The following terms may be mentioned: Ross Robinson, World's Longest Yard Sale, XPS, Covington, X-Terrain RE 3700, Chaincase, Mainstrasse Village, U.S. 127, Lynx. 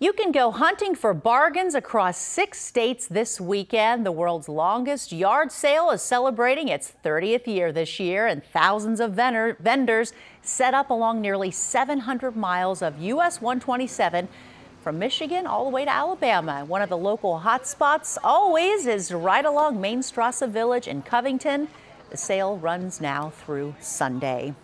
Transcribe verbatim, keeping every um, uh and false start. You can go hunting for bargains across six states this weekend. The world's longest yard sale is celebrating its thirtieth year this year, and thousands of vendors set up along nearly seven hundred miles of U S one twenty-seven from Michigan all the way to Alabama. One of the local hotspots always is right along Mainstrasse Village in Covington. The sale runs now through Sunday.